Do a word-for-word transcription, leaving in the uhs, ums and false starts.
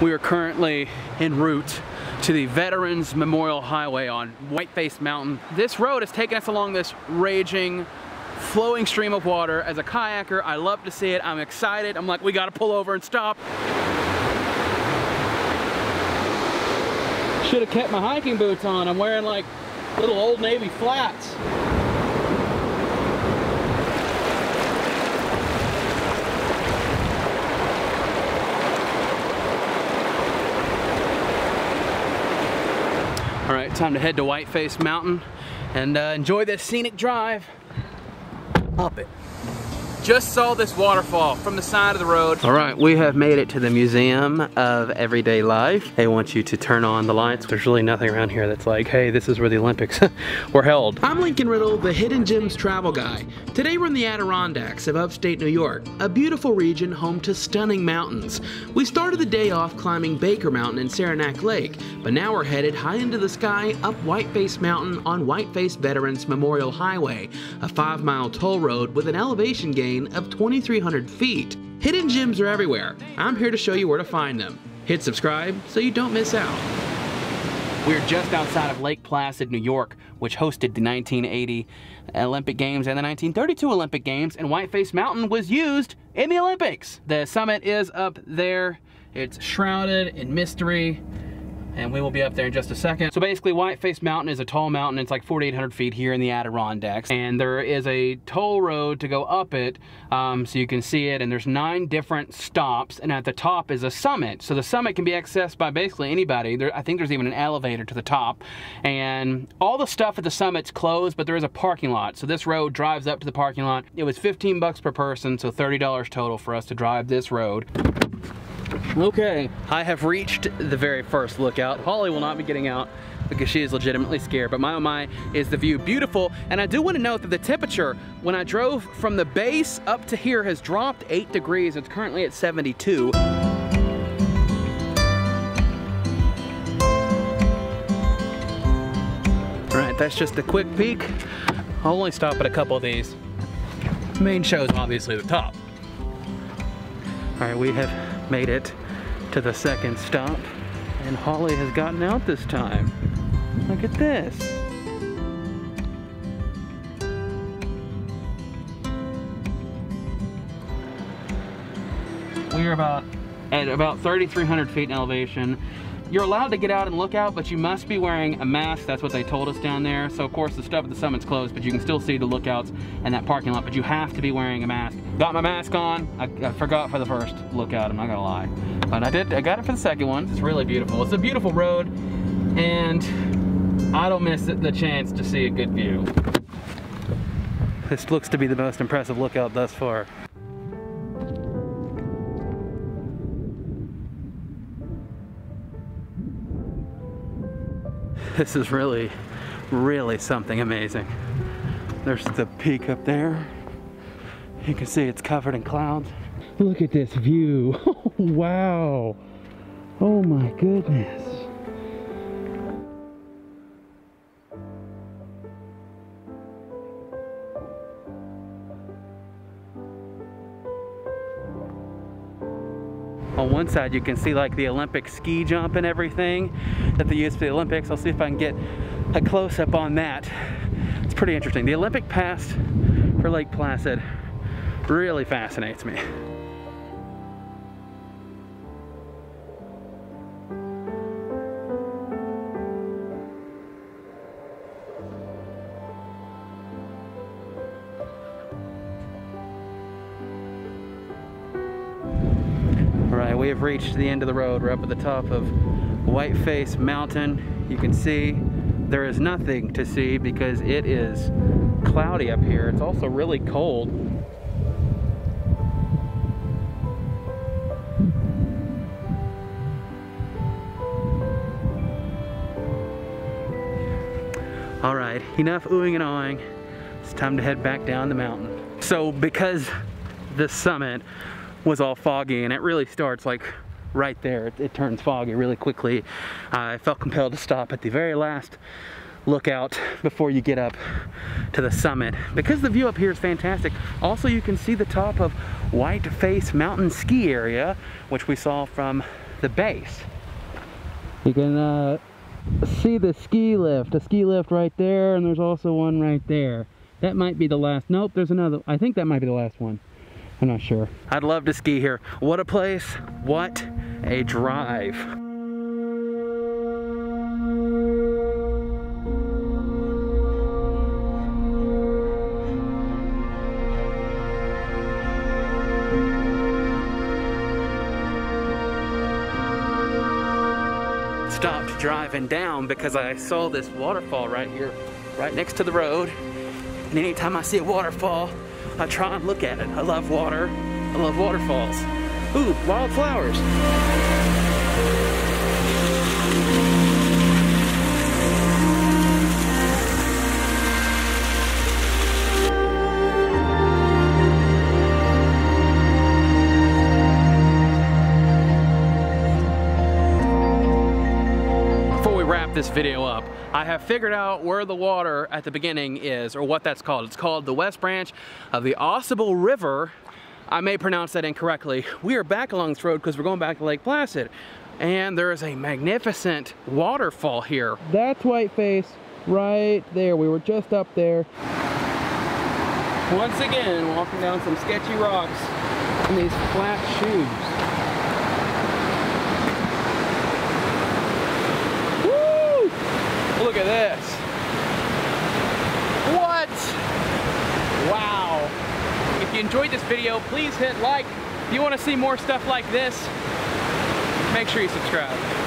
We are currently en route to the Veterans Memorial Highway on Whiteface Mountain. This road has taken us along this raging, flowing stream of water. As a kayaker, I love to see it. I'm excited. I'm like, we gotta pull over and stop. Should have kept my hiking boots on. I'm wearing like little Old Navy flats. All right, time to head to Whiteface Mountain and uh, enjoy this scenic drive up it. Just saw this waterfall from the side of the road. All right, we have made it to the Museum of Everyday Life. They want you to turn on the lights. There's really nothing around here that's like, hey, this is where the Olympics were held. I'm Lincoln Riddle, the Hidden Gems travel guy. Today we're in the Adirondacks of upstate New York, a beautiful region home to stunning mountains. We started the day off climbing Baker Mountain and Saranac Lake, but now we're headed high into the sky up Whiteface Mountain on Whiteface Veterans Memorial Highway, a five-mile toll road with an elevation gain of twenty-three hundred feet. Hidden gems are everywhere. I'm here to show you where to find them. Hit subscribe so you don't miss out. We're just outside of Lake Placid, New York, which hosted the nineteen eighty Olympic Games and the nineteen thirty-two Olympic Games, and Whiteface Mountain was used in the Olympics. The summit is up there. It's shrouded in mystery, and we will be up there in just a second. So basically, Whiteface Mountain is a tall mountain. It's like forty-eight hundred feet here in the Adirondacks. And there is a toll road to go up it, um, so you can see it. And there's nine different stops, and at the top is a summit. So the summit can be accessed by basically anybody. There, I think there's even an elevator to the top. And all the stuff at the summit's closed, but there is a parking lot. So this road drives up to the parking lot. It was fifteen bucks per person, so thirty dollars total for us to drive this road. Okay, I have reached the very first lookout. Holly will not be getting out because she is legitimately scared, but my oh my is the view beautiful. And I do want to note that the temperature when I drove from the base up to here has dropped eight degrees. It's currently at seventy-two. All right, that's just a quick peek. I'll only stop at a couple of these. The main show's obviously the top. All right, we have made it to the second stop, and Holly has gotten out this time. Look at this. We are about at about thirty-three hundred feet in elevation. You're allowed to get out and look out, but you must be wearing a mask. That's what they told us down there. So of course the stuff at the summit's closed, but you can still see the lookouts and that parking lot, but you have to be wearing a mask. Got my mask on. I, I forgot for the first lookout, I'm not gonna lie. But I did, I got it for the second one. It's really beautiful. It's a beautiful road, and I don't miss it, the chance to see a good view. This looks to be the most impressive lookout thus far. This is really, really something amazing. There's the peak up there. You can see it's covered in clouds. Look at this view. Oh, wow. Oh my goodness. On one side you can see like the Olympic ski jump and everything that they use for the Olympics. I'll see if I can get a close-up on that. It's pretty interesting. The Olympic past for Lake Placid really fascinates me. We have reached the end of the road. We're up at the top of Whiteface Mountain. You can see there is nothing to see because it is cloudy up here. It's also really cold. All right, enough oohing and aahing. It's time to head back down the mountain. So because the summit was all foggy, and it really starts like right there. It, it turns foggy really quickly. Uh, I felt compelled to stop at the very last lookout before you get up to the summit because the view up here is fantastic. Also, you can see the top of Whiteface Mountain ski area, which we saw from the base. You can uh, see the ski lift, a ski lift right there, and there's also one right there. That might be the last, nope, there's another, I think that might be the last one. I'm not sure. I'd love to ski here. What a place, what a drive. Stopped driving down because I saw this waterfall right here, right next to the road. And anytime I see a waterfall, I try and look at it. I love water. I love waterfalls. Ooh, wildflowers. This video up. I have figured out where the water at the beginning is, or what that's called. It's called the West Branch of the Ausable River. I may pronounce that incorrectly. We are back along this road because we're going back to Lake Placid, and there is a magnificent waterfall here. That's Whiteface right there. We were just up there. Once again, walking down some sketchy rocks in these flat shoes. Look at this. What? Wow. If you enjoyed this video, please hit like. If you want to see more stuff like this, make sure you subscribe.